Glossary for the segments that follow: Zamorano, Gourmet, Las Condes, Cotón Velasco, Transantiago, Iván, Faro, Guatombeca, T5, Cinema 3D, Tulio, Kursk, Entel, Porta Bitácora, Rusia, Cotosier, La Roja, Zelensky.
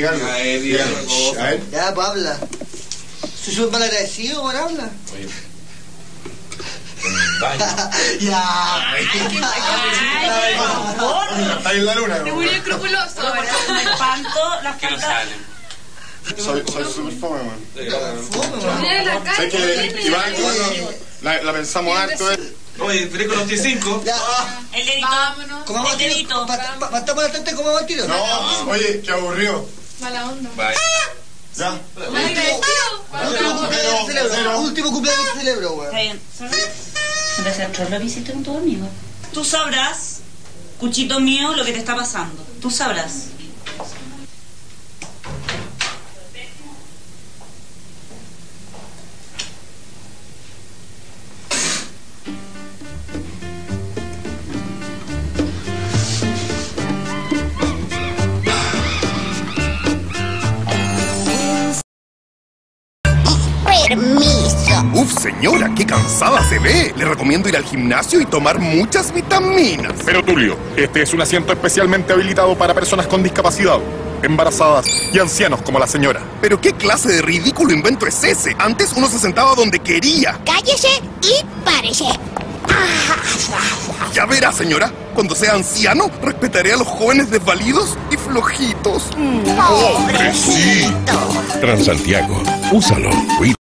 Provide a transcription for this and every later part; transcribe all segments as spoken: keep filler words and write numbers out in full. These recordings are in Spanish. diga algo. Ya, eh, diga algo. Shh, a ver. Ya, pues habla. ¿Soy súper mal agradecido por habla? Oye. Ya. Ay, qué mal. Está en la luna. Te murió escrupuloso. Me espanto las cartas. Soy súper fome, man. ¿Sabes que Iván, cuando la pensamos harto? Oye, ¿veré con los T cinco? El dedito. Vámonos. El dedito. ¿Partamos al tanto como va el tiro? No, oye, qué aburrido. Mala onda. Ya. Último cumpleaños que celebro, güey. Está bien. ¿Vas a hacer la visita con tu amigo? Tú sabrás, cuchito mío, lo que te está pasando. Tú sabrás. Uf, señora, qué cansada se ve. Le recomiendo ir al gimnasio y tomar muchas vitaminas. Pero Tulio, este es un asiento especialmente habilitado para personas con discapacidad, embarazadas y ancianos como la señora. Pero qué clase de ridículo invento es ese. Antes uno se sentaba donde quería. Cállese y párese. Ya verá, señora, cuando sea anciano, respetaré a los jóvenes desvalidos y flojitos. ¡Pobrecito! Transantiago, úsalo, cuídate.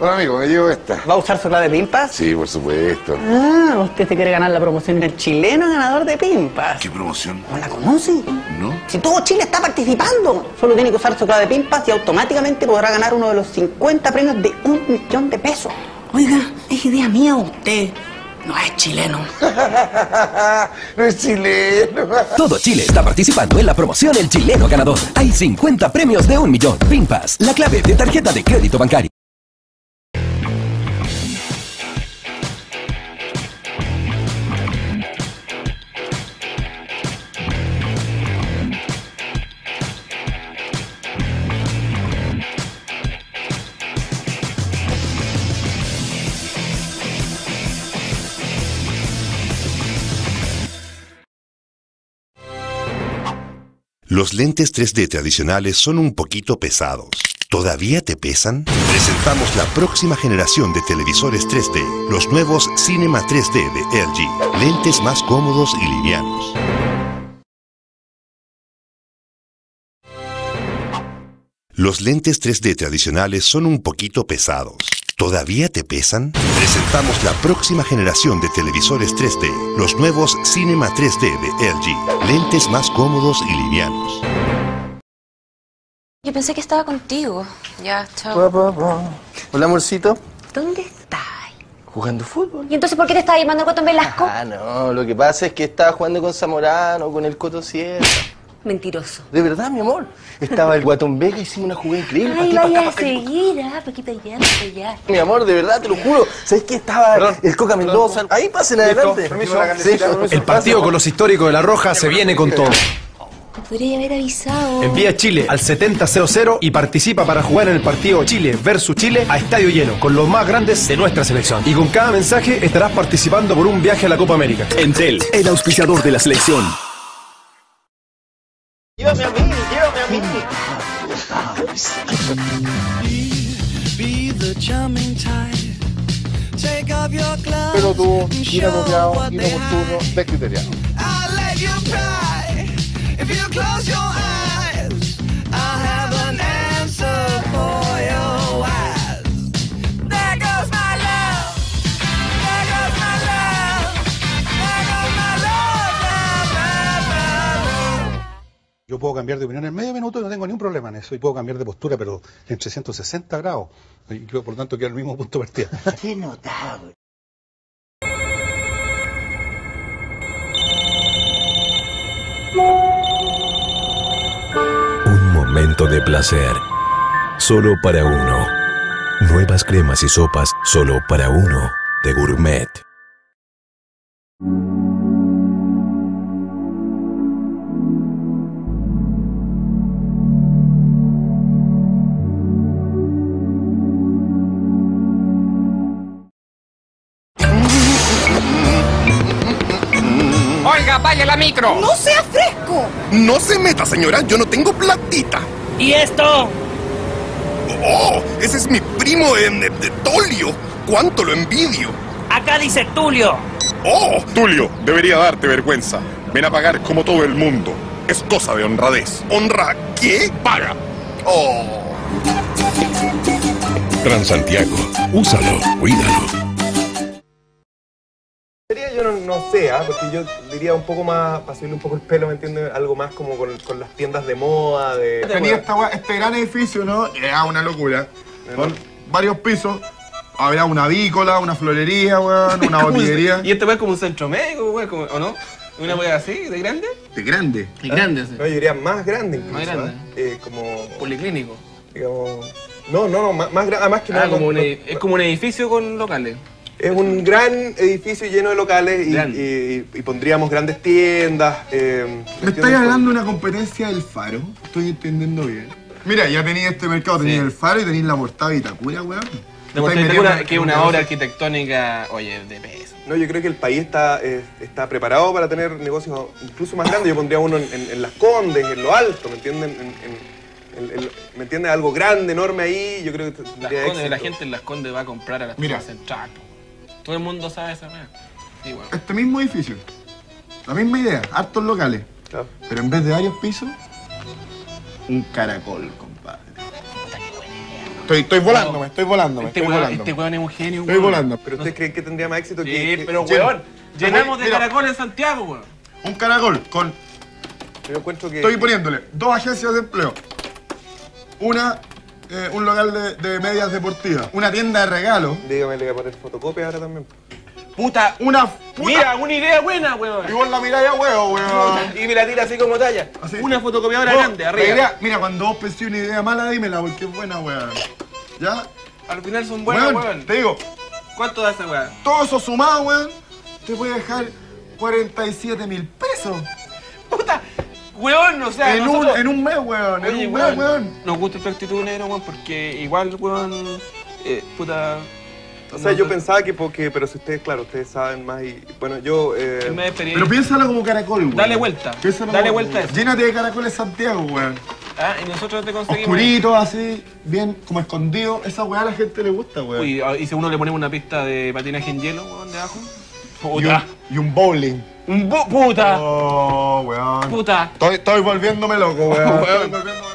Bueno, amigo, me llevo esta. ¿Va a usar su clave de Pimpas? Sí, por supuesto. Ah, usted se quiere ganar la promoción del chileno ganador de Pimpas. ¿Qué promoción? ¿No la conoce? No. Si todo Chile está participando, solo tiene que usar su clave de Pimpas y automáticamente podrá ganar uno de los cincuenta premios de un millón de pesos. Oiga, es idea mía usted. No es chileno. No es chileno. Todo Chile está participando en la promoción El Chileno Ganador. Hay cincuenta premios de un millón. Pimpas, la clave de tarjeta de crédito bancario. Los lentes tres D tradicionales son un poquito pesados. ¿Todavía te pesan? Presentamos la próxima generación de televisores tres D, los nuevos Cinema tres D de L G. Lentes más cómodos y livianos. Los lentes tres D tradicionales son un poquito pesados. ¿Todavía te pesan? Presentamos la próxima generación de televisores tres D, los nuevos Cinema tres D de L G. Lentes más cómodos y livianos. Yo pensé que estaba contigo. Ya, chao. Pa, pa, pa. Hola, amorcito. ¿Dónde estás? Jugando fútbol. ¿Y entonces por qué te estaba llamando al Cotón Velasco? Ah, no, lo que pasa es que estaba jugando con Zamorano, con el Cotosier. Mentiroso. De verdad, mi amor. Estaba el Guatombeca y hicimos una jugada increíble. Ay, pa' vaya pa' a seguir, ah, pa' aquí pelear, pelear. Mi amor, de verdad, te lo juro. ¿Sabes qué? Estaba perdón, el Coca Mendoza. Ahí pasen adelante. Listo, permiso, sí. El partido con los históricos de La Roja se viene con todo. Me podría haber avisado. Envía Chile al setenta cero cero y participa para jugar en el partido Chile versus Chile a estadio lleno, con los más grandes de nuestra selección. Y con cada mensaje estarás participando por un viaje a la Copa América. Entel, el auspiciador de la selección. Llévame a mí, llévame a mí. Pero tú, mira bloqueado, mira por turno, descriteriado. Yo puedo puedo cambiar de opinión en medio minuto y no tengo ningún problema en eso, y puedo cambiar de postura, pero en trescientos sesenta grados, y creo, por lo tanto, queda el mismo punto de partida. ¡Qué notable! Un momento de placer, solo para uno. Nuevas cremas y sopas, solo para uno, de Gourmet. Oiga, vaya la micro. No sea fresco. No se meta, señora, yo no tengo platita. ¿Y esto? Oh, ese es mi primo de, de, de Tulio. Cuánto lo envidio. Acá dice Tulio. Oh, Tulio, debería darte vergüenza. Ven a pagar como todo el mundo. Es cosa de honradez. ¿Honra qué? Paga. Oh. Transantiago, úsalo, cuídalo. Yo no, no sé, ¿eh? Porque yo diría un poco más, para subirle un poco el pelo, ¿me entiendes? Algo más como con, con las tiendas de moda, de... Tenía esta, este gran edificio, ¿no? Era una locura. Con varios pisos, había una avícola, una florería, weón, una botillería. ¿Y este weón es como un centro médico, weón, o no? ¿Una weón así, de grande? De grande. De grande, sí. No, yo diría más grande incluso, más grande. ¿Eh? Eh, como... Policlínico. Digamos... No, no, no, más, más grande, además que ah, nada... Como con, un edif- con... Es como un edificio con locales. Es un gran edificio lleno de locales y, y, y pondríamos grandes tiendas. Eh, ¿Me estáis hablando de una competencia del Faro? Estoy entendiendo bien. Mira, ya tenéis este mercado, tenéis sí. el Faro y tenéis la Porta Bitácora, weón. La Porta Bitácora, que es una obra arquitectónica, oye, de peso. No, yo creo que el país está, eh, está preparado para tener negocios incluso más grandes. Yo pondría uno en, en, en Las Condes, en lo alto, ¿me entienden? En, en, El, el, ¿Me entiendes? Algo grande, enorme ahí. Yo creo que Las Condes, la gente en Las Condes va a comprar a las tiendas centrales. Todo el mundo sabe esa manera. Sí, bueno. Este mismo edificio, la misma idea, hartos locales. Claro. Pero en vez de varios pisos, un caracol, compadre. Estoy, estoy volándome, estoy volándome. Este hueón es un genio, weón. Estoy volando. ¿Pero ustedes no creen que tendría más éxito sí, que...? Sí, pero hueón, llenamos de mira, caracol en Santiago, weón. Un caracol con... Yo encuentro que... Estoy poniéndole dos agencias de empleo. Una... Eh, un local de, de medias deportivas, una tienda de regalos. Dígame, le voy a poner fotocopias ahora también. Puta, una puta. Mira, una idea buena, weón. Y vos la mirás ya, weón, weón. Y me la tira así como talla. Así. Una fotocopiadora vos, grande, arriba. Idea, mira, cuando vos pensé una idea mala, dímela, porque es buena, weón. ¿Ya? Al final son buenas, weón. weón. Te digo. ¿Cuánto da esa weón? Todo eso sumado, weón, te puede dejar cuarenta y siete mil pesos. Puta. Weón, o sea, en, nosotros... un, en un mes, weón, Oye, en un weón, mes, weón. Nos gusta esta actitud negro, weón, porque igual, weón, eh, puta... O sea, no, yo no... pensaba que porque... Pero si ustedes, claro, ustedes saben más y... Bueno, yo... Eh... Pero piénsalo como caracol, weón. Dale vuelta, piénsalo dale como, vuelta weón. Llénate de caracoles Santiago, weón. Ah, y nosotros te conseguimos... Oscurito, así, bien, como escondido. Esa weá a la gente le gusta, weón. Uy, y si uno le ponemos una pista de patinaje en hielo, weón, debajo. Puta. Y un, y un bowling. Un bo puta. Oh, weón. Puta. Estoy, estoy volviéndome loco, weón. Estoy volviéndome loco.